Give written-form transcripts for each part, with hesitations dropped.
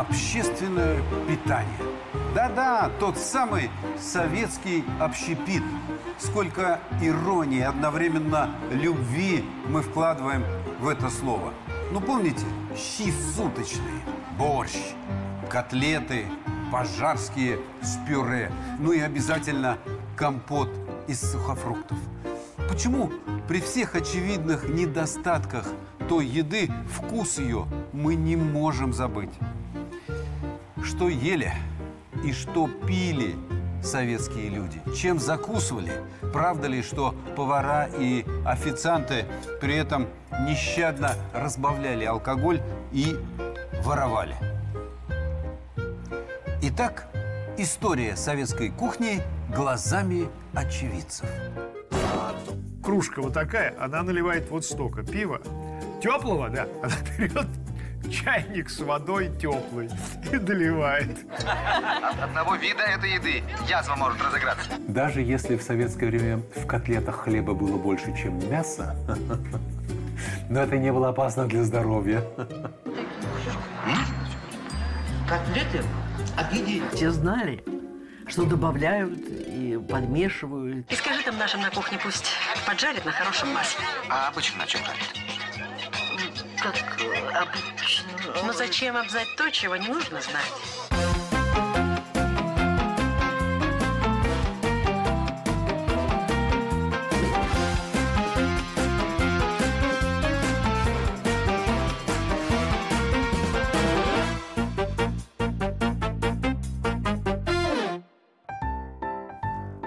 общественное питание. Да-да, тот самый советский общепит. Сколько иронии, одновременно любви мы вкладываем в это слово. Ну, помните, щи суточные, борщ, котлеты, пожарские с пюре. Ну и обязательно компот из сухофруктов. Почему при всех очевидных недостатках той еды вкус ее мы не можем забыть? Что ели и что пили советские люди? Чем закусывали? Правда ли, что повара и официанты при этом нещадно разбавляли алкоголь и воровали? Итак, история советской кухни глазами очевидцев. Кружка вот такая, она наливает вот столько пива. Теплого, да? Она берет чайник с водой теплый и доливает. От одного вида этой еды язва может разыграться. Даже если в советское время в котлетах хлеба было больше, чем мяса, но это не было опасно для здоровья. Котлеты обидели. Все знали, что добавляют и подмешивают. И скажи там нашим на кухне, пусть поджарят на хорошем масле. А обычно на чем жарят? Как обычно. Но зачем обзать то, чего не нужно знать?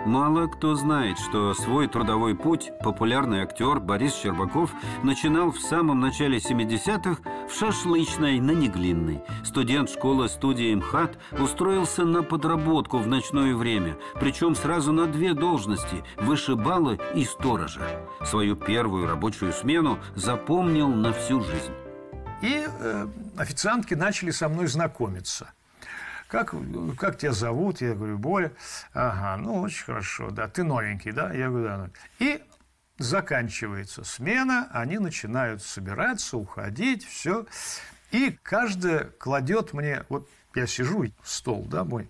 Мало кто знает, что свой трудовой путь популярный актер Борис Щербаков начинал в самом начале 70-х в шашлычной на Неглинной. Студент школы-студии МХАТ устроился на подработку в ночное время, причем сразу на две должности – вышибалы и сторожа. Свою первую рабочую смену запомнил на всю жизнь. И официантки начали со мной знакомиться. Как тебя зовут? Я говорю, Боря. Ага, ну, очень хорошо, да. Ты новенький, да? Я говорю, да. И заканчивается смена, они начинают собираться, уходить, все. И каждая кладет мне... Вот я сижу, стол, да, мой.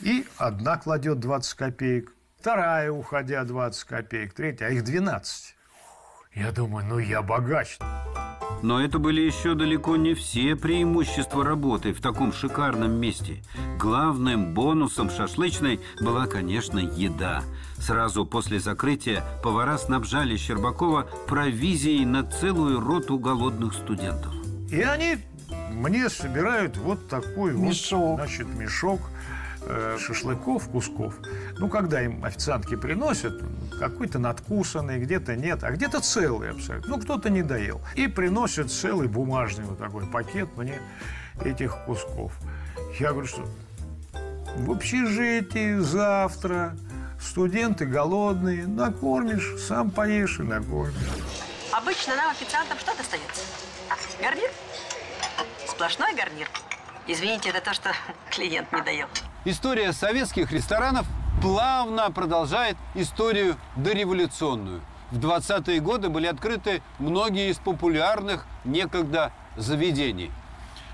И одна кладет 20 копеек, вторая, уходя, 20 копеек, третья, а их 12. Я думаю, ну, я богач. Но это были еще далеко не все преимущества работы в таком шикарном месте. Главным бонусом шашлычной была, конечно, еда. Сразу после закрытия повара снабжали Щербакова провизией на целую роту голодных студентов. И они мне собирают вот такой мешок. Вот, значит, мешок шашлыков, кусков. Ну, когда им официантки приносят, какой-то надкусанный, где-то нет, а где-то целый абсолютно. Ну, кто-то не доел. И приносят целый бумажный вот такой пакет мне этих кусков. Я говорю, что в общежитии завтра студенты голодные, накормишь, сам поешь и накормишь. Обычно нам, официантам, что достается? Гарнир? Сплошной гарнир. Извините, это то, что клиент не доел. История советских ресторанов плавно продолжает историю дореволюционную. В 20-е годы были открыты многие из популярных некогда заведений.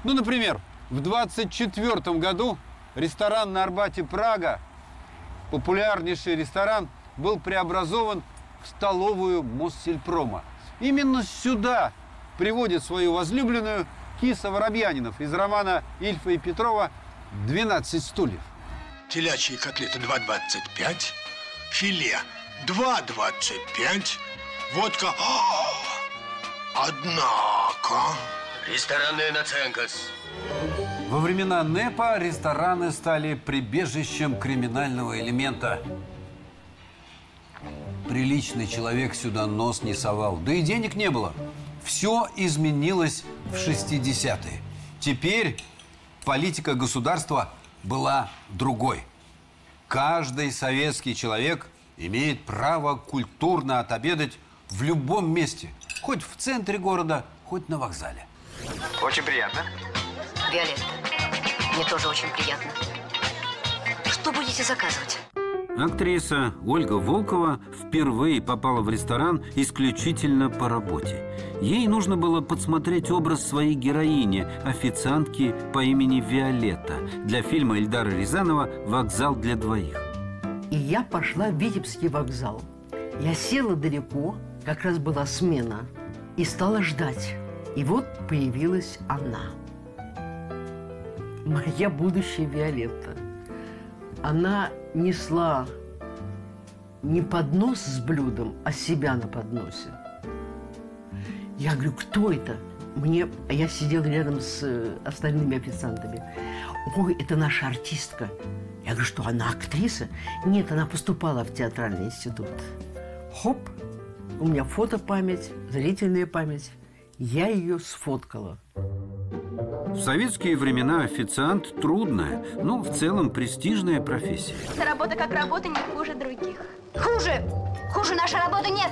Ну, например, в 24-м году ресторан на Арбате «Прага», популярнейший ресторан, был преобразован в столовую Моссельпрома. Именно сюда приводит свою возлюбленную Киса Воробьянинов из романа Ильфа и Петрова «12 стульев». Телячьи котлеты 2,25, филе 2,25, водка 1. Ресторанная наценка. Во времена НЭПа рестораны стали прибежищем криминального элемента. Приличный человек сюда нос не совал, да и денег не было. Все изменилось в 60-е. Теперь политика государства была другой. Каждый советский человек имеет право культурно отобедать в любом месте. Хоть в центре города, хоть на вокзале. Очень приятно. Виолетта, мне тоже очень приятно. Что будете заказывать? Актриса Ольга Волкова впервые попала в ресторан исключительно по работе. Ей нужно было подсмотреть образ своей героини, официантки по имени Виолетта, для фильма Эльдара Рязанова «Вокзал для двоих». И я пошла в Витебский вокзал. Я села далеко, как раз была смена, и стала ждать. И вот появилась она. Моя будущая Виолетта. Она несла не поднос с блюдом, а себя на подносе. Я говорю, кто это? Я сидела рядом с остальными официантами. Ой, это наша артистка. Я говорю, что она актриса? Нет, она поступала в театральный институт. Хоп, у меня фотопамять, зрительная память. Я ее сфоткала. В советские времена официант – трудная, но в целом престижная профессия. Эта работа как работа не хуже других. Хуже! Хуже нашей работы нет!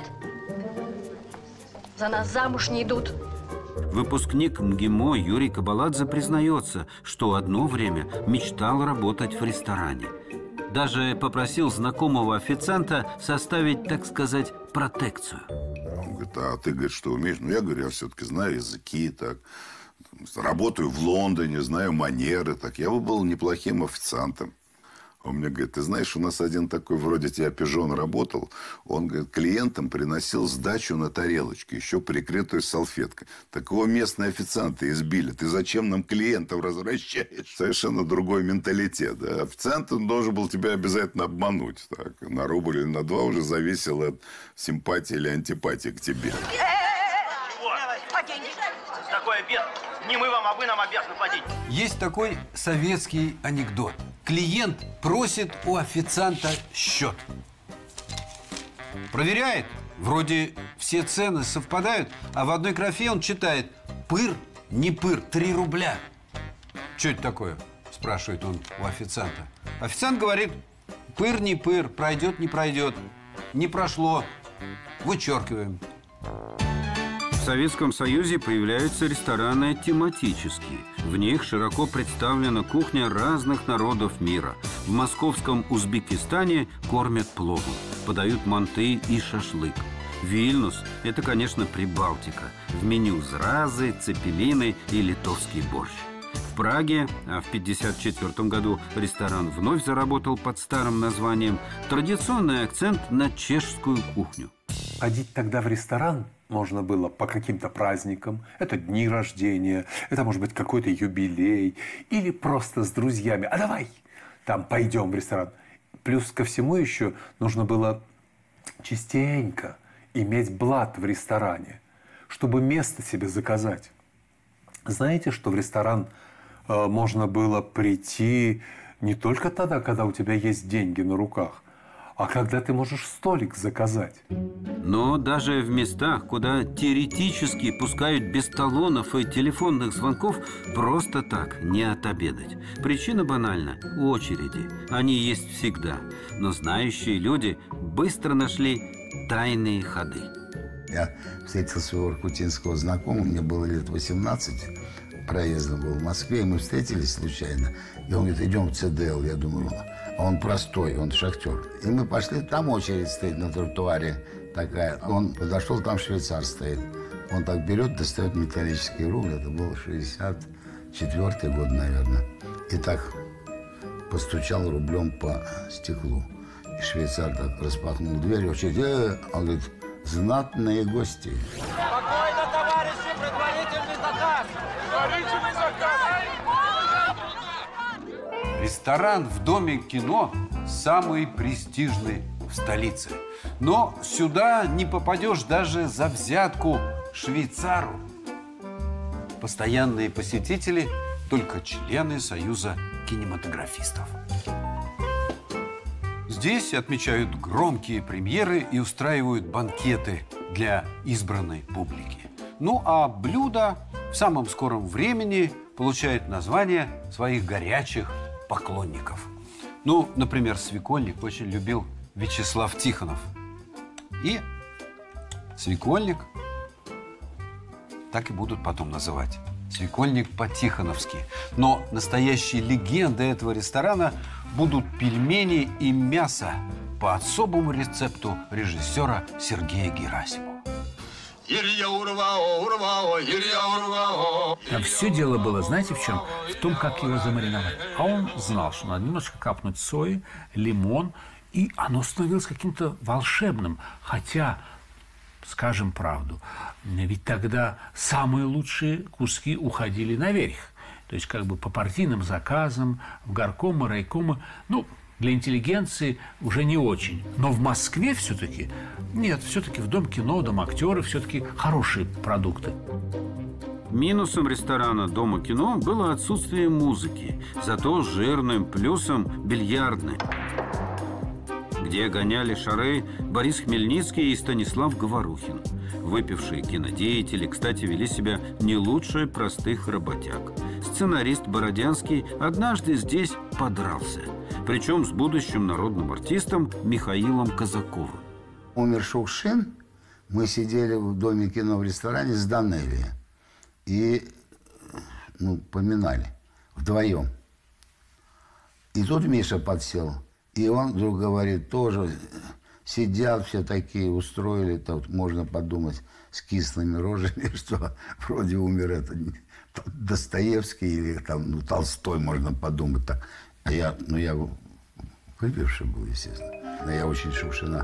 За нас замуж не идут. Выпускник МГИМО Юрий Кабаладзе признается, что одно время мечтал работать в ресторане. Даже попросил знакомого официанта составить, так сказать, протекцию. Он говорит, а ты, говорит, что умеешь? Ну, я говорю, я все-таки знаю языки, так. Работаю в Лондоне, знаю манеры, так. Я бы был неплохим официантом. Он мне говорит, ты знаешь, у нас один такой, вроде тебя пижон работал, он, говорит, клиентам приносил сдачу на тарелочке, еще прикрытую салфеткой. Такого местные официанты избили. Ты зачем нам клиентов развращаешь? Совершенно другой менталитет. Да? Официант должен был тебя обязательно обмануть. Так, на рубль или на два уже зависело от симпатии или антипатии к тебе. Такой обед. Не мы вам, а вы нам обязаны платить. Есть такой советский анекдот. Клиент просит у официанта счет. Проверяет. Вроде все цены совпадают, а в одной графе он читает «пыр, не пыр, 3 рубля». «Что это такое?» – спрашивает он у официанта. Официант говорит «пыр, не пыр, пройдет, не пройдет, не прошло, вычеркиваем». В Советском Союзе появляются рестораны тематические. В них широко представлена кухня разных народов мира. В московском Узбекистане кормят пловом, подают манты и шашлык. Вильнюс – это, конечно, Прибалтика. В меню зразы, цепелины и литовский борщ. В Праге, а в 1954 году ресторан вновь заработал под старым названием, традиционный акцент на чешскую кухню. Ходить тогда в ресторан можно было по каким-то праздникам. Это дни рождения, это, может быть, какой-то юбилей. Или просто с друзьями. А давай там пойдем в ресторан. Плюс ко всему еще нужно было частенько иметь блат в ресторане, чтобы место себе заказать. Знаете, что в ресторан можно было прийти не только тогда, когда у тебя есть деньги на руках, а когда ты можешь столик заказать. Но даже в местах, куда теоретически пускают без талонов и телефонных звонков, просто так не отобедать. Причина банальна – очереди. Они есть всегда. Но знающие люди быстро нашли тайные ходы. Я встретил своего иркутинского знакомого, мне было лет 18, проездом был в Москве, и мы встретились случайно. И он говорит, идем в ЦДЛ, я думаю, он простой, он шахтер. И мы пошли, там очередь стоит на тротуаре такая. Он подошел, там швейцар стоит. Он так берет, достает металлический рубль, это был 64-й год, наверное. И так постучал рублем по стеклу. И швейцар так распахнул дверь, очередь, он говорит, знатные гости. Спокойно, товарищи, предварительный заказ! Предварительный заказ! Ресторан в Доме кино самый престижный в столице. Но сюда не попадешь даже за взятку швейцару. Постоянные посетители – только члены Союза кинематографистов. Здесь отмечают громкие премьеры и устраивают банкеты для избранной публики. Ну а блюдо в самом скором времени получает название своих горячих поклонников. Ну, например, свекольник очень любил Вячеслав Тихонов. И свекольник так и будут потом называть. Свекольник по-тихоновски. Но настоящей легендой этого ресторана будут пельмени и мясо по особому рецепту режиссера Сергея Герасимова. А все дело было, знаете, в чем? В том, как его замариновать. А он знал, что надо немножко капнуть сои, лимон, и оно становилось каким-то волшебным. Хотя, скажем правду, ведь тогда самые лучшие куски уходили наверх. То есть как бы по партийным заказам, в горкомы, райкомы. Ну, для интеллигенции уже не очень. Но в Москве все-таки, нет, все-таки в Дом кино, Дом актера все-таки хорошие продукты. Минусом ресторана «Дома кино» было отсутствие музыки, зато жирным плюсом бильярдной, где гоняли шары Борис Хмельницкий и Станислав Говорухин. Выпившие кинодеятели, кстати, вели себя не лучше простых работяг. Сценарист Бородянский однажды здесь подрался, причем с будущим народным артистом Михаилом Казаковым. Умер Шукшин, мы сидели в Доме кино в ресторане с Данелли и поминали вдвоем. И тут Миша подсел, и он вдруг говорит, тоже сидят все такие, устроили, тут можно подумать с кислыми рожами, что вроде умер это Достоевский или там, Толстой, можно подумать так. А я выпивший был, естественно. Но я очень Шукшина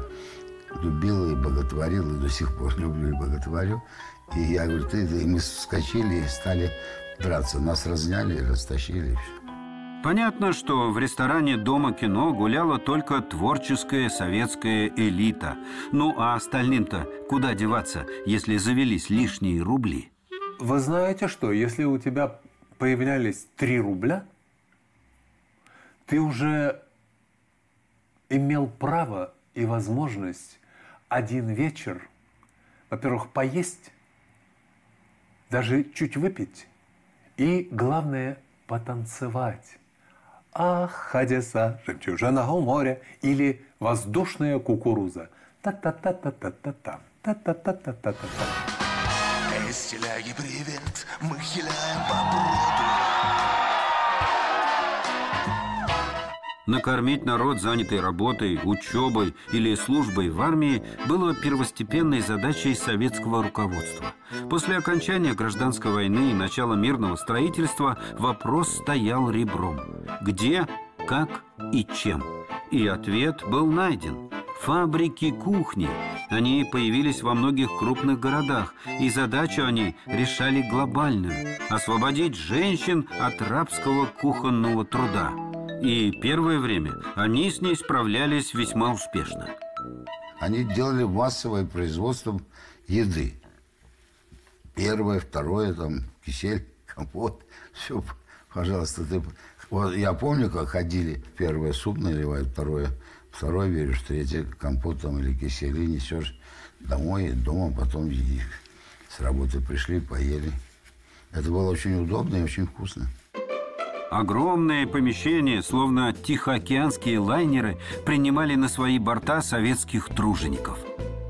любил и боготворил, и до сих пор люблю и боготворю. И я говорю, и мы вскочили и стали драться. Нас разняли, растащили. Понятно, что в ресторане Дома кино гуляла только творческая советская элита. Ну, а остальным-то куда деваться, если завелись лишние рубли? Вы знаете что, если у тебя появлялись 3 рубля, ты уже имел право и возможность один вечер, во-первых, поесть, даже чуть выпить, и, главное, потанцевать. Ах, Хадиса, жемчужина у моря, или воздушная кукуруза. Та-та-та-та-та-та-та, та-та-та-та-та-та-та. Из Теляги привет, мы хиляем по броду. Накормить народ, занятый работой, учебой или службой в армии, было первостепенной задачей советского руководства. После окончания гражданской войны и начала мирного строительства вопрос стоял ребром. Где, как и чем? И ответ был найден. Фабрики-кухни. Они появились во многих крупных городах, и задачу они решали глобальную – освободить женщин от рабского кухонного труда. И первое время они с ней справлялись весьма успешно. Они делали массовое производство еды. Первое, второе, там, кисель, компот. Все, пожалуйста, ты... Вот я помню, как ходили. Первое суп наливают, второе берешь, третье компот там, или кисель. И несешь домой, и дома потом едишь. С работы пришли, поели. Это было очень удобно и очень вкусно. Огромные помещения, словно тихоокеанские лайнеры, принимали на свои борта советских тружеников.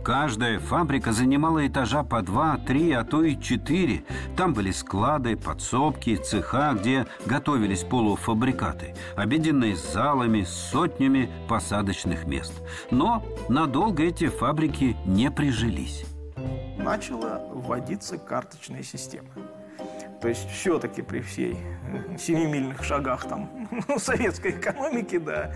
Каждая фабрика занимала этажа по 2, 3, а то и 4. Там были склады, подсобки, цеха, где готовились полуфабрикаты, обеденные с залами, с сотнями посадочных мест. Но надолго эти фабрики не прижились. Начала вводиться карточная система. То есть все-таки при всей семимильных шагах там, советской экономики, да,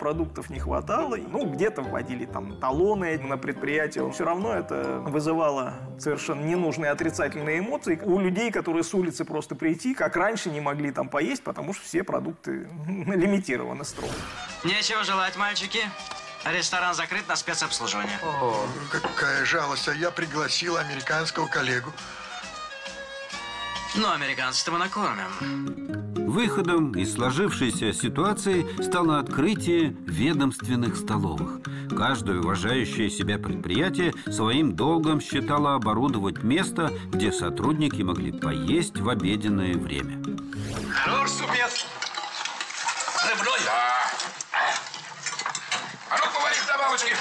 продуктов не хватало. Где-то вводили там талоны на предприятия. Все равно это вызывало совершенно ненужные отрицательные эмоции у людей, которые с улицы просто прийти, как раньше, не могли там поесть, потому что все продукты лимитированы строго. Нечего желать, мальчики. Ресторан закрыт на спецобслуживание. О, какая жалость. А я пригласил американского коллегу. Но американцев-то мы накормим. Выходом из сложившейся ситуации стало открытие ведомственных столовых. Каждое уважающее себя предприятие своим долгом считало оборудовать место, где сотрудники могли поесть в обеденное время. Хорош супец! Рыбной! Да! А ну, поварить добавочки!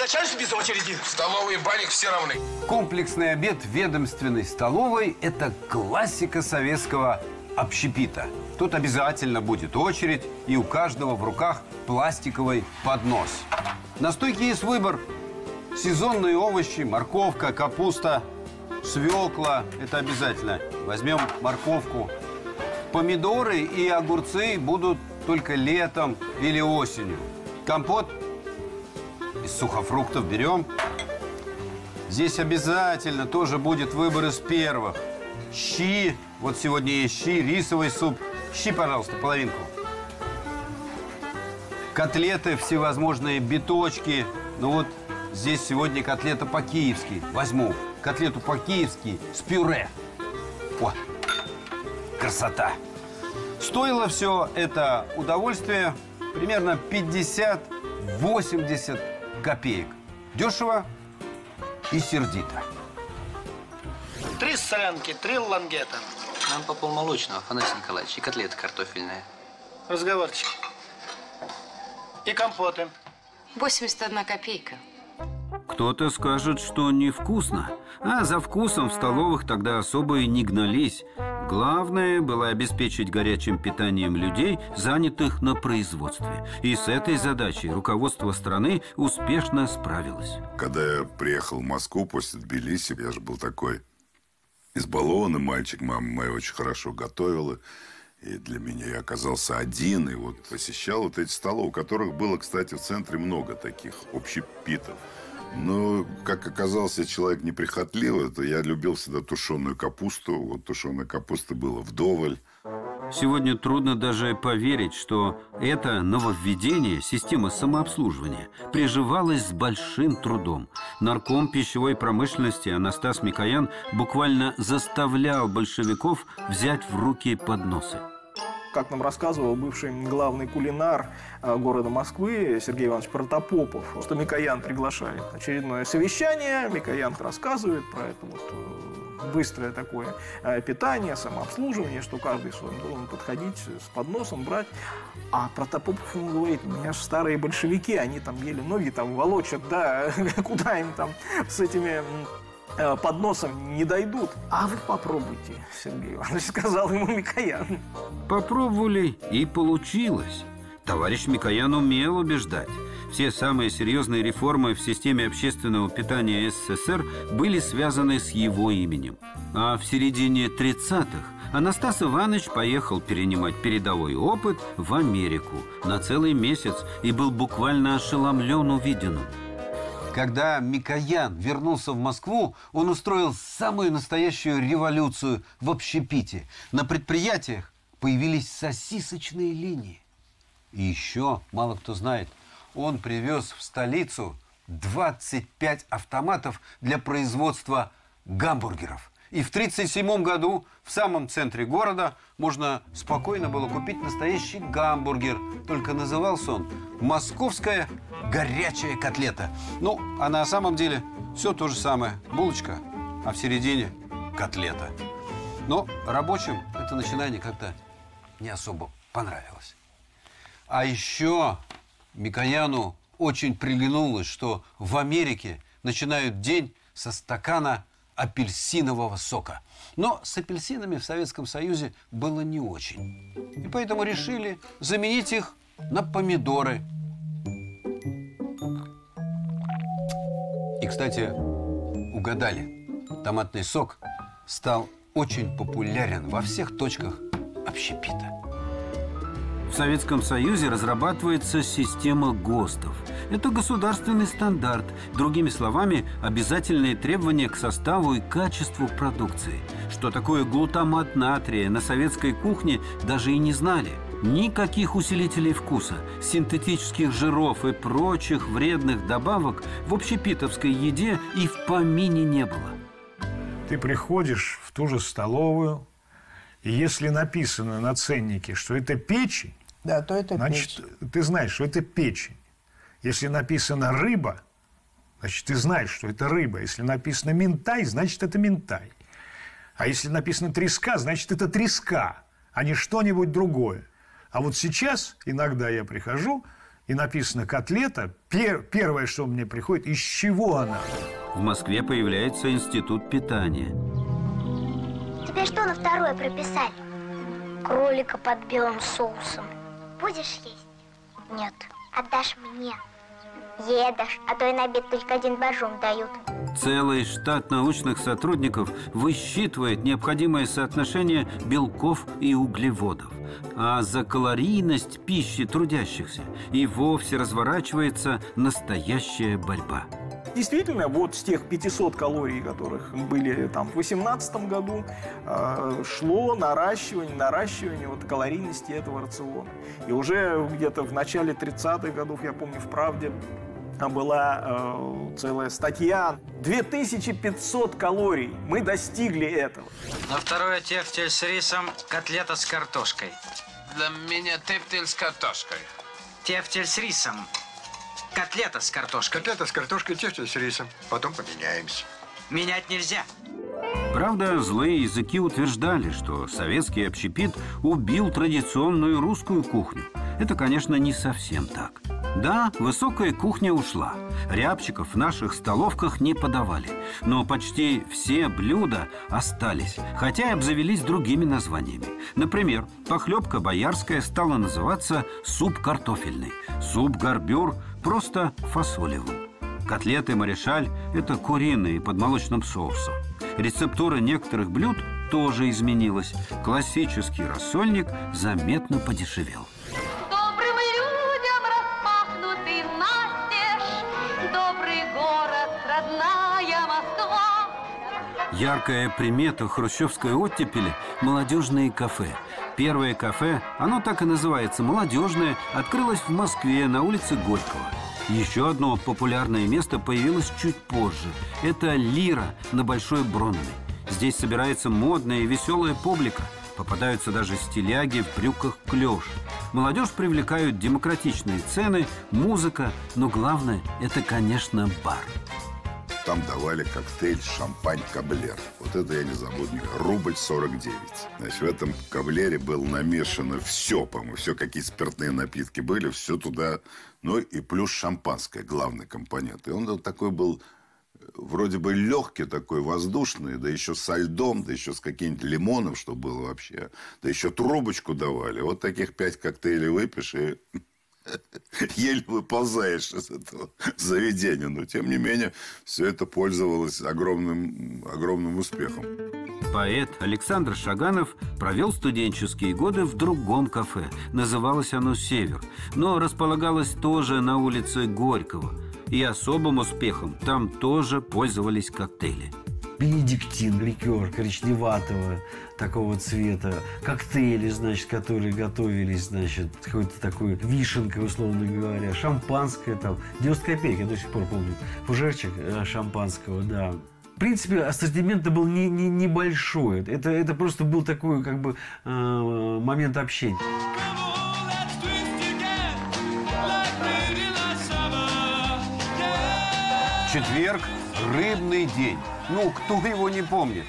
Начальство без очереди! Столовые баник все равны. Комплексный обед ведомственной столовой – это классика советского общепита. Тут обязательно будет очередь, и у каждого в руках пластиковый поднос. На стойке есть выбор – сезонные овощи, морковка, капуста, свекла, это обязательно. Возьмем морковку. Помидоры и огурцы будут только летом или осенью. Компот из сухофруктов берем. Здесь обязательно тоже будет выбор из первых. Щи. Вот сегодня есть щи, рисовый суп. Щи, пожалуйста, половинку. Котлеты, всевозможные биточки. Ну вот здесь сегодня котлета по-киевски. Возьму котлету по-киевски с пюре. О, красота. Стоило все это удовольствие примерно 50-80 копеек. Дешево и сердито. 3 солянки, 3 лангета. Нам по полмолочного, Афанасий Николаевич, и котлеты картофельные. Разговорчик. И компоты. 81 копейка. Кто-то скажет, что невкусно. А за вкусом в столовых тогда особо и не гнались. Главное было обеспечить горячим питанием людей, занятых на производстве. И с этой задачей руководство страны успешно справилось. Когда я приехал в Москву после Тбилиси, я же был такой избалованный мальчик. Мама моя очень хорошо готовила. И для меня я оказался один, и вот посещал вот эти столы, у которых было, кстати, в центре много таких общепитов. Но, как оказался, человек неприхотливый, то я любил всегда тушеную капусту. Вот тушеная капуста была вдоволь. Сегодня трудно даже поверить, что это нововведение, система самообслуживания, приживалась с большим трудом. Нарком пищевой промышленности Анастас Микоян буквально заставлял большевиков взять в руки подносы. Как нам рассказывал бывший главный кулинар города Москвы Сергей Иванович Протопопов, что Микоян приглашает на очередное совещание, Микоян рассказывает про это вот быстрое такое питание, самообслуживание, что каждый должен подходить с подносом, брать. А Протопопов ему говорит: у меня же старые большевики, они там еле ноги там волочат, да, куда им там с этими... под носом не дойдут. А вы попробуйте, Сергей Иванович, сказал ему Микоян. Попробовали, и получилось. Товарищ Микоян умел убеждать. Все самые серьезные реформы в системе общественного питания СССР были связаны с его именем. А в середине 30-х Анастас Иванович поехал перенимать передовой опыт в Америку на целый месяц и был буквально ошеломлен увиденным. Когда Микоян вернулся в Москву, он устроил самую настоящую революцию в общепите. На предприятиях появились сосисочные линии. И еще, мало кто знает, он привез в столицу 25 автоматов для производства гамбургеров. И в 1937 году в самом центре города можно спокойно было купить настоящий гамбургер. Только назывался он «Московская горячая котлета». Ну, а на самом деле все то же самое. Булочка, а в середине котлета. Но рабочим это начинание как-то не особо понравилось. А еще Микояну очень приглянулось, что в Америке начинают день со стакана апельсинового сока. Но с апельсинами в Советском Союзе было не очень. И поэтому решили заменить их на помидоры. И, кстати, угадали. Томатный сок стал очень популярен во всех точках общепита. В Советском Союзе разрабатывается система ГОСТов. Это государственный стандарт. Другими словами, обязательные требования к составу и качеству продукции. Что такое глутамат натрия на советской кухне, даже и не знали. Никаких усилителей вкуса, синтетических жиров и прочих вредных добавок в общепитовской еде и в помине не было. Ты приходишь в ту же столовую, и если написано на ценнике, что это печень, да, то это значит, печень. Ты знаешь, что это печень. Если написано рыба, значит, ты знаешь, что это рыба. Если написано минтай, значит, это минтай. А если написано треска, значит, это треска, а не что-нибудь другое. А вот сейчас иногда я прихожу, и написано котлета. Первое, что мне приходит, из чего она? В Москве появляется институт питания. Тебе что на второе прописали? Кролика под белым соусом. Будешь есть? Нет. Отдашь мне. Едешь, а то и на обед только один боржом дают. Целый штат научных сотрудников высчитывает необходимое соотношение белков и углеводов. А за калорийность пищи трудящихся и вовсе разворачивается настоящая борьба. Действительно, вот с тех 500 калорий, которых были там в 2018 году, шло наращивание вот калорийности этого рациона. И уже где-то в начале 30-х годов, я помню, в «Правде» была целая статья. 2500 калорий. Мы достигли этого. На второе тефтель с рисом, котлета с картошкой. Для меня тефтель с картошкой. Тефтель с рисом, котлета с картошкой. Котлета с картошкой, тефтель с рисом. Потом поменяемся. Менять нельзя. Правда, злые языки утверждали, что советский общепит убил традиционную русскую кухню. Это, конечно, не совсем так. Да, высокая кухня ушла. Рябчиков в наших столовках не подавали. Но почти все блюда остались, хотя и обзавелись другими названиями. Например, похлебка боярская стала называться суп картофельный. Суп-горбюр – просто фасолевым. Котлеты «Маришаль» – это куриные под молочным соусом. Рецептура некоторых блюд тоже изменилась. Классический рассольник заметно подешевел. Яркая примета хрущевской оттепели – молодежные кафе. Первое кафе, оно так и называется «Молодежное», открылось в Москве на улице Горького. Еще одно популярное место появилось чуть позже. Это «Лира» на Большой Бронной. Здесь собирается модная и веселая публика. Попадаются даже стиляги в брюках клеш. Молодежь привлекают демократичные цены, музыка, но главное – это, конечно, бар. Там давали коктейль «Шампань Каблер». Вот это я не забуду. Рубль 49. Значит, в этом каблере было намешано все, по-моему. Все, какие спиртные напитки были, все туда. Ну и плюс шампанское, главный компонент. И он такой был, вроде бы легкий, такой воздушный, да еще со льдом, да еще с каким-нибудь лимоном, что было вообще. Да еще трубочку давали. Вот таких 5 коктейлей выпьешь и... еле выползаешь из этого заведения. Но, тем не менее, все это пользовалось огромным успехом. Поэт Александр Шаганов провел студенческие годы в другом кафе. Называлось оно «Север», но располагалось тоже на улице Горького. И особым успехом там тоже пользовались коктейли. Бенедиктин, ликер коричневатого такого цвета, коктейли, значит, которые готовились, значит, какой-то такой вишенкой, условно говоря, шампанское там, 90 копеек, я до сих пор помню, фужерчик шампанского, да. В принципе, ассортимент был небольшой, это просто был такой, как бы, момент общения. Четверг, рыбный день. Ну, кто его не помнит?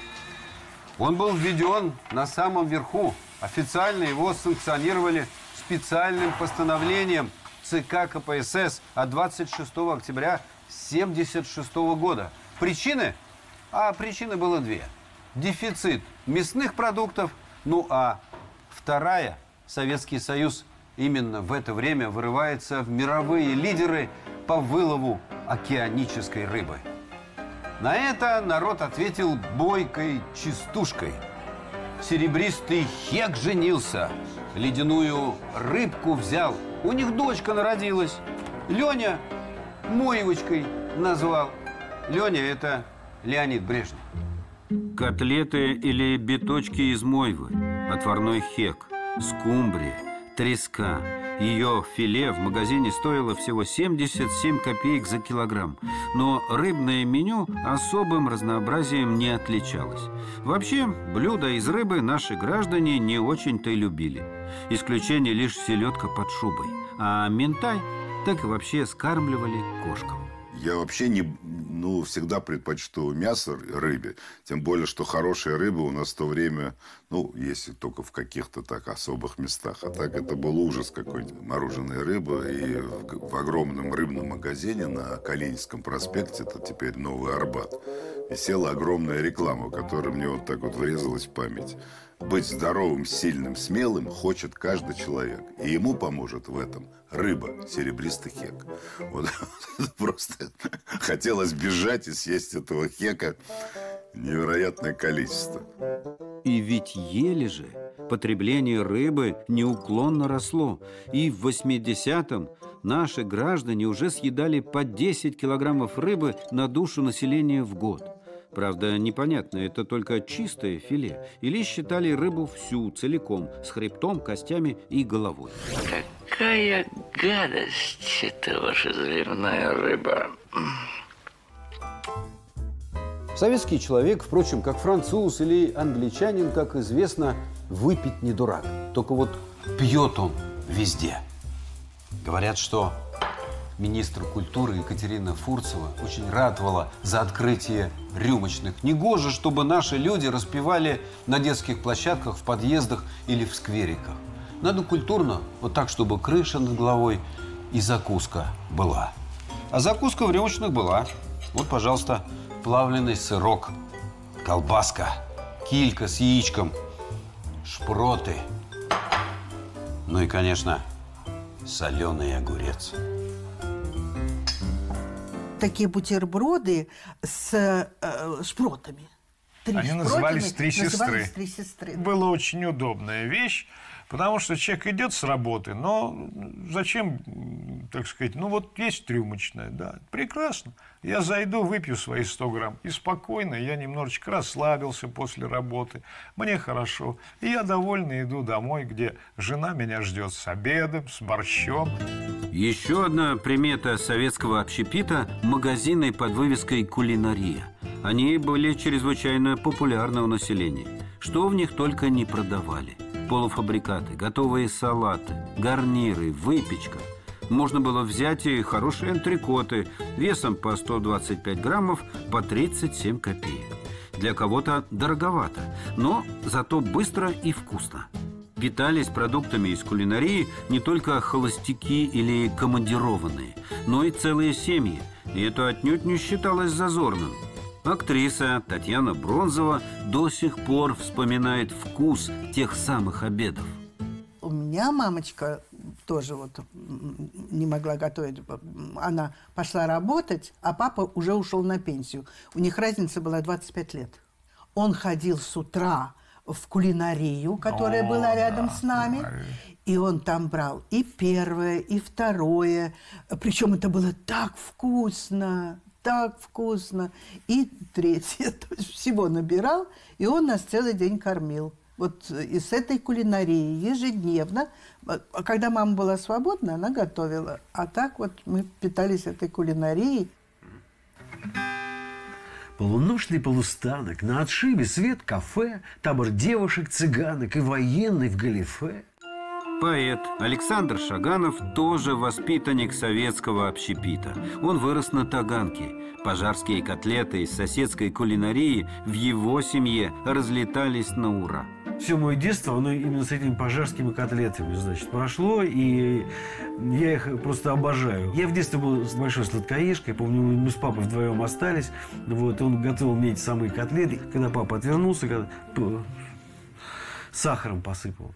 Он был введен на самом верху. Официально его санкционировали специальным постановлением ЦК КПСС от 26 октября 1976 года. Причины? А причины было две. Дефицит мясных продуктов, ну а вторая – Советский Союз. Именно в это время вырываются в мировые лидеры по вылову океанической рыбы. На это народ ответил бойкой частушкой. Серебристый Хек женился, ледяную рыбку взял. У них дочка народилась. Леня Моевочкой назвал. Леня – это Леонид Брежнев. Котлеты или биточки из мойвы, отварной хек, скумбрия, треска. Ее филе в магазине стоило всего 77 копеек за килограмм. Но рыбное меню особым разнообразием не отличалось. Вообще, блюда из рыбы наши граждане не очень-то и любили. Исключение лишь селедка под шубой. А минтай так и вообще скармливали кошкам. Я вообще всегда предпочту мясо рыбе. Тем более, что хорошая рыба у нас в то время, ну, если только в каких-то так особых местах. А так это был ужас какой-то. Мороженая рыба. И в огромном рыбном магазине на Калининском проспекте, это теперь Новый Арбат, висела огромная реклама, которая мне вот так вот врезалась в память. Быть здоровым, сильным, смелым хочет каждый человек. И ему поможет в этом рыба, серебристый хек. Вот просто хотелось бежать и съесть этого хека невероятное количество. И ведь ели же. Потребление рыбы неуклонно росло. И в 80-м наши граждане уже съедали по 10 килограммов рыбы на душу населения в год. Правда, непонятно, это только чистое филе или считали рыбу всю, целиком, с хребтом, костями и головой. Какая гадость эта ваша заливная рыба. Советский человек, впрочем, как француз или англичанин, как известно, выпить не дурак. Только вот пьет он везде. Говорят, что министр культуры Екатерина Фурцева очень ратовала за открытие рюмочных. Негоже, чтобы наши люди распевали на детских площадках, в подъездах или в сквериках. Надо культурно, вот так, чтобы крыша над головой и закуска была. А закуска в рюмочных была. Вот, пожалуйста, плавленый сырок, колбаска, килька с яичком, шпроты. Ну и, конечно, соленый огурец. Такие бутерброды с шпротами. Они назывались «Три сестры». Была очень удобная вещь, потому что человек идет с работы, но зачем, так сказать, ну вот есть рюмочная, да, прекрасно. Я зайду, выпью свои 100 грамм, и спокойно я немножечко расслабился после работы, мне хорошо. И я довольно иду домой, где жена меня ждет с обедом, с борщом. Еще одна примета советского общепита – магазины под вывеской «Кулинария». Они были чрезвычайно популярны у населения. Что в них только не продавали. Полуфабрикаты, готовые салаты, гарниры, выпечка. Можно было взять и хорошие антрикоты весом по 125 граммов по 37 копеек. Для кого-то дороговато, но зато быстро и вкусно. Питались продуктами из кулинарии не только холостяки или командированные, но и целые семьи. И это отнюдь не считалось зазорным. Актриса Татьяна Бронзова до сих пор вспоминает вкус тех самых обедов. У меня мамочка тоже вот не могла готовить. Она пошла работать, а папа уже ушел на пенсию. У них разница была 25 лет. Он ходил с утра в кулинарию, которая была рядом с нами. И он там брал и первое, и второе. Причем это было так вкусно. Так вкусно. И третье. То есть всего набирал, и он нас целый день кормил. Вот из этой кулинарии ежедневно. Когда мама была свободна, она готовила. А так вот мы питались этой кулинарией. Полуношный полустанок, на отшибе свет кафе, табор девушек, цыганок и военный в галифе. Поэт Александр Шаганов тоже воспитанник советского общепита. Он вырос на Таганке. Пожарские котлеты из соседской кулинарии в его семье разлетались на ура. Все мое детство, оно именно с этими пожарскими котлетами, значит, прошло, и я их просто обожаю. Я в детстве был с большой сладкоежкой, помню, мы с папой вдвоем остались, вот, он готовил мне эти самые котлеты. Когда папа отвернулся, сахаром посыпал.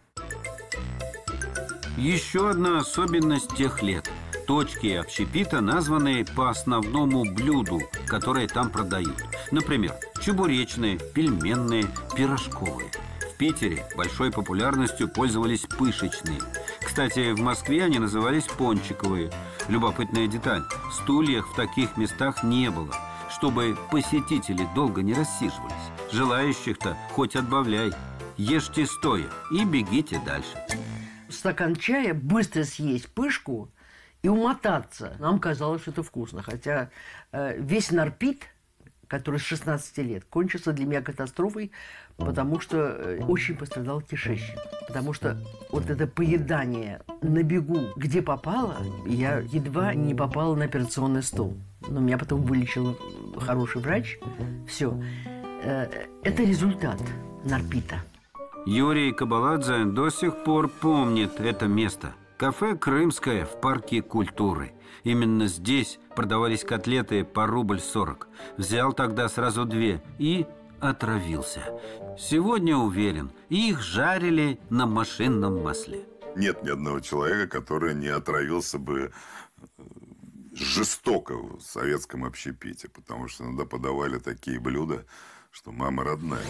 Еще одна особенность тех лет. Точки общепита названы по основному блюду, которое там продают. Например, чебуречные, пельменные, пирожковые. В Питере большой популярностью пользовались пышечные. Кстати, в Москве они назывались пончиковые. Любопытная деталь. Стульев в таких местах не было, чтобы посетители долго не рассиживались. Желающих-то хоть отбавляй. Ешьте стоя и бегите дальше. Стакан чая, быстро съесть пышку и умотаться. Нам казалось, что это вкусно. Хотя весь нарпит, который с 16 лет, кончился для меня катастрофой, потому что очень пострадал кишечник. Потому что вот это поедание на бегу, где попало, я едва не попала на операционный стол. Но меня потом вылечил хороший врач. Все. Это результат нарпита. Юрий Кабаладзе до сих пор помнит это место. Кафе «Крымское» в парке культуры. Именно здесь продавались котлеты по рубль 40. Взял тогда сразу две и отравился. Сегодня уверен, их жарили на машинном масле. Нет ни одного человека, который не отравился бы жестоко в советском общепите, потому что иногда подавали такие блюда, что мама родная.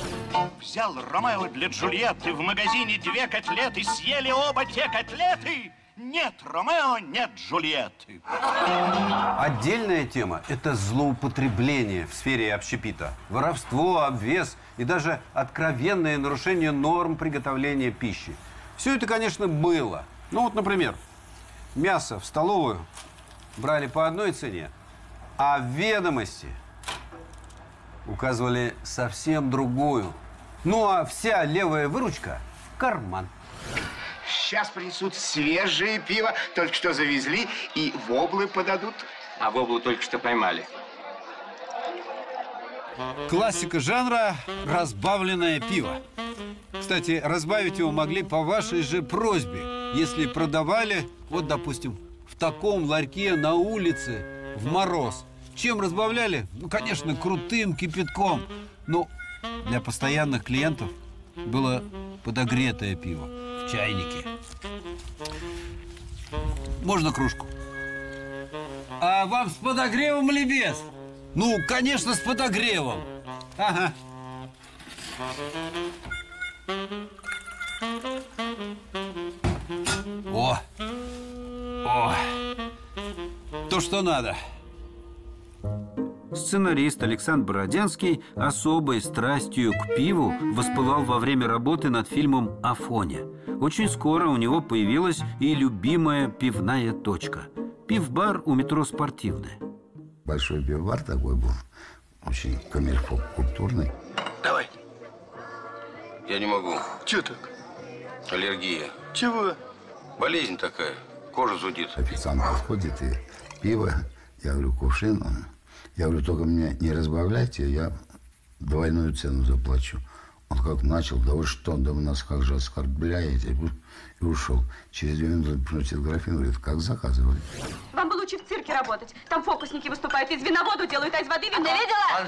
Взял Ромео для Джульетты в магазине две котлеты, съели оба те котлеты. Нет Ромео, нет Джульетты. Отдельная тема – это злоупотребление в сфере общепита. Воровство, обвес и даже откровенное нарушение норм приготовления пищи. Все это, конечно, было. Ну вот, например, мясо в столовую брали по одной цене, а в ведомости указывали совсем другую. Ну а вся левая выручка в карман. Сейчас принесут свежее пиво, только что завезли, и воблы подадут. А воблу только что поймали. Классика жанра – разбавленное пиво. Кстати, разбавить его могли по вашей же просьбе, если продавали, вот, допустим, в таком ларьке на улице в мороз. Чем разбавляли? Ну, конечно, крутым кипятком. Но для постоянных клиентов было подогретое пиво в чайнике. Можно кружку? А вам с подогревом или без? Ну, конечно, с подогревом. Ага. О! О! То, что надо. Сценарист Александр Бородянский особой страстью к пиву воспылал во время работы над фильмом «Афоня». Очень скоро у него появилась и любимая пивная точка. Пивбар у метро «Спортивная». Большой пивбар такой был, очень коммерческо-культурный. Давай. Я не могу. Чего так? Аллергия. Чего? Болезнь такая, кожа зудит. Официант подходит и пиво, я говорю, кувшин. Я говорю, только мне не разбавляйте, я двойную цену заплачу. Он как начал, да вы что, да вы нас как же оскорбляете, и ушел. Через 2 минуты приносит графин, говорит, как заказывали. Вам бы лучше в цирке работать, там фокусники выступают, из вина воду делают, а из воды вино.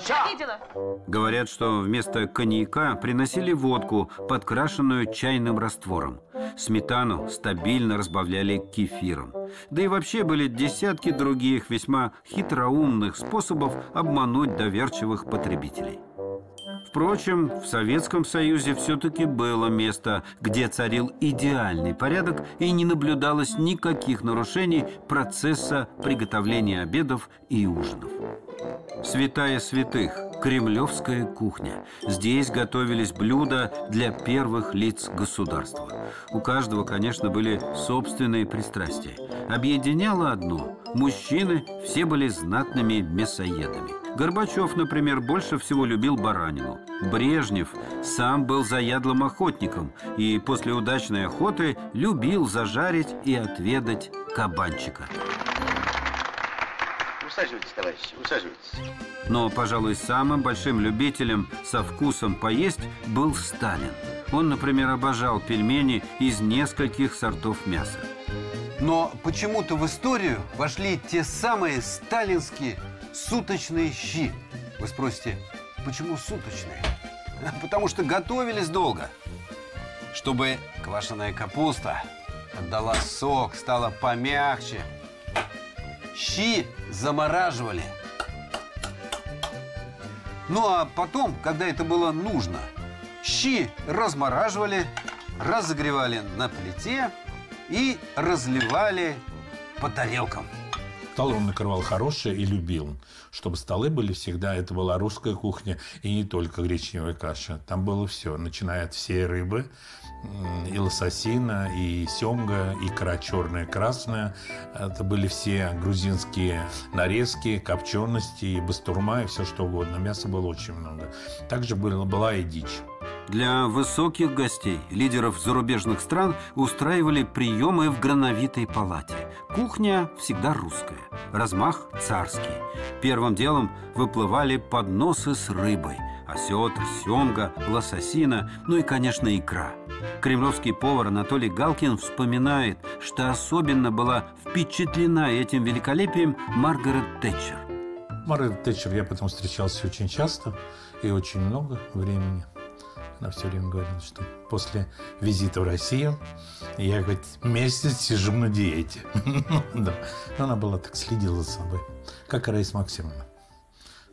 Я видела? Говорят, что вместо коньяка приносили водку, подкрашенную чайным раствором. Сметану стабильно разбавляли кефиром. Да и вообще были десятки других весьма хитроумных способов обмануть доверчивых потребителей. Впрочем, в Советском Союзе все-таки было место, где царил идеальный порядок и не наблюдалось никаких нарушений процесса приготовления обедов и ужинов. Святая святых – кремлевская кухня. Здесь готовились блюда для первых лиц государства. У каждого, конечно, были собственные пристрастия. Объединяло одно – мужчины все были знатными мясоедами. Горбачев, например, больше всего любил баранину. Брежнев сам был заядлым охотником и после удачной охоты любил зажарить и отведать кабанчика. Усаживайтесь, товарищи, усаживайтесь. Но, пожалуй, самым большим любителем со вкусом поесть был Сталин. Он, например, обожал пельмени из нескольких сортов мяса. Но почему-то в историю вошли те самые сталинские суточные щи. Вы спросите, почему суточные? Потому что готовились долго. Чтобы квашеная капуста отдала сок, стала помягче. Щи замораживали. Ну а потом, когда это было нужно, щи размораживали, разогревали на плите и разливали по тарелкам. Стол он накрывал хорошее и любил, чтобы столы были всегда. Это была русская кухня и не только гречневая каша. Там было все, начиная от всей рыбы, и лососина, и семга, икра черная, красная. Это были все грузинские нарезки, копчености, бастурма и все что угодно. Мяса было очень много. Также была и дичь. Для высоких гостей, лидеров зарубежных стран, устраивали приемы в грановитой палате. Кухня всегда русская, размах царский. Первым делом выплывали подносы с рыбой. Осетр, семга, лососина, ну и, конечно, икра. Кремлевский повар Анатолий Галкин вспоминает, что особенно была впечатлена этим великолепием Маргарет Тэтчер. Маргарет Тэтчер я потом встречался очень часто и очень много времени. Она все время говорила, что после визита в Россию я хоть месяц сижу на диете. Она была так, следила за собой, как и Раиса Максимовна.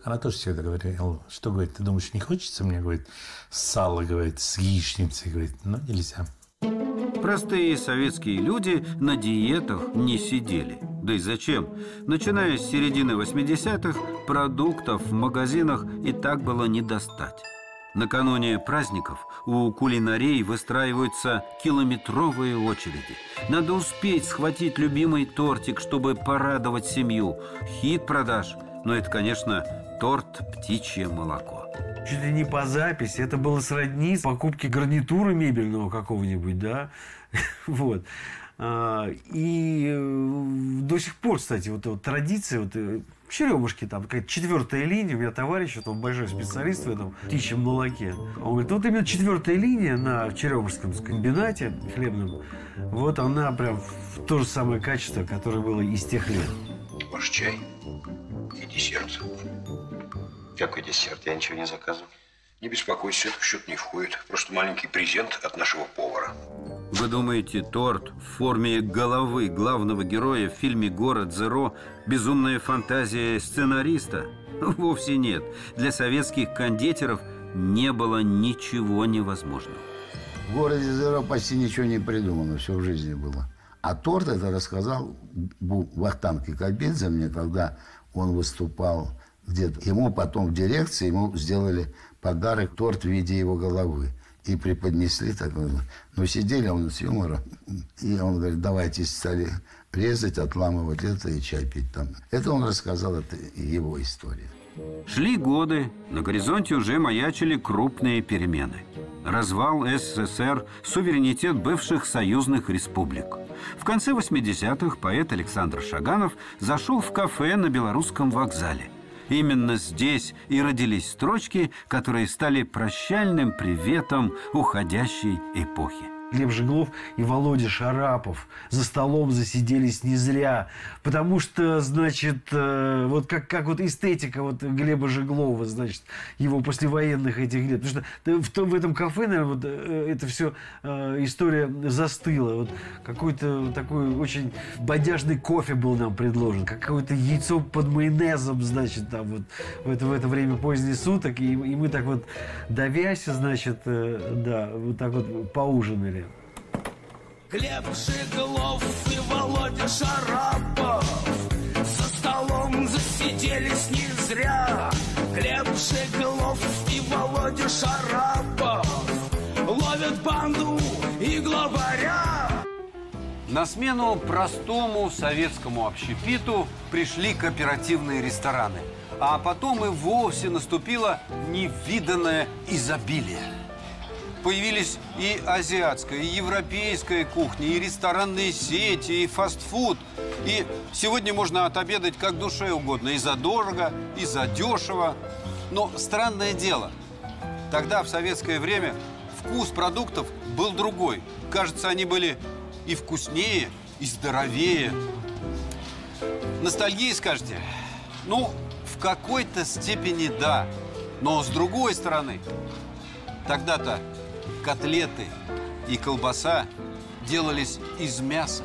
Она тоже всегда говорила, что, говорит, ты думаешь, не хочется мне, говорит, сало, говорит, с яичницей, говорит, но нельзя. Простые советские люди на диетах не сидели. Да и зачем? Начиная с середины 80-х, продуктов в магазинах и так было не достать. Накануне праздников у кулинарей выстраиваются километровые очереди. Надо успеть схватить любимый тортик, чтобы порадовать семью. Хит продаж. Но это, конечно, торт «Птичье молоко». Чуть ли не по записи. Это было сродни покупке гарнитуры мебельного какого-нибудь, да? Вот. И до сих пор, кстати, вот традиция... Черемушки, там какая-то четвертая линия. У меня товарищ, он большой специалист в этом птичьем молоке. Он говорит, вот именно четвертая линия на черемушском комбинате хлебном, вот она прям в то же самое качество, которое было из тех лет. Ваш чай и десерт. Какой десерт? Я ничего не заказывал. Не беспокойся, это в счет не входит. Просто маленький презент от нашего повара. Вы думаете, торт в форме головы главного героя в фильме «Город Зеро» – безумная фантазия сценариста? Вовсе нет. Для советских кондитеров не было ничего невозможного. В «Городе Зеро» почти ничего не придумано, все в жизни было. А торт это рассказал Вахтанг Кикабидзе мне, когда он выступал где-то. Ему потом в дирекции ему сделали подарок торт в виде его головы. И преподнесли такой. Но сидели он с юмором. И он говорит, давайте стали резать, отламывать это и чай пить там. Это он рассказал, это его история. Шли годы, на горизонте уже маячили крупные перемены. Развал СССР, суверенитет бывших союзных республик. В конце 80-х поэт Александр Шаганов зашел в кафе на Белорусском вокзале. Именно здесь и родились строчки, которые стали прощальным приветом уходящей эпохи. Глеб Жеглов и Володя Шарапов за столом засиделись не зря. Потому что, значит, вот как вот эстетика вот Глеба Жеглова, значит, его послевоенных этих лет. Потому что в этом кафе, наверное, вот это все история застыла. Вот какой-то такой очень бодяжный кофе был нам предложен. Какое-то яйцо под майонезом, значит, там вот в это время поздних суток. И мы так вот давясь, значит, да, вот так вот поужинали. Глеб Жеглов и Володя Шарапов за столом засиделись не зря. Глеб Жеглов и Володя Шарапов ловят банду и главаря. На смену простому советскому общепиту пришли кооперативные рестораны. А потом и вовсе наступило невиданное изобилие. Появились и азиатская, и европейская кухня, и ресторанные сети, и фастфуд. И сегодня можно отобедать как душе угодно, и задорого, и задешево. Но странное дело, тогда, в советское время, вкус продуктов был другой. Кажется, они были и вкуснее, и здоровее. Ностальгии, скажете? Ну, в какой-то степени да. Но с другой стороны, тогда-то котлеты и колбаса делались из мяса.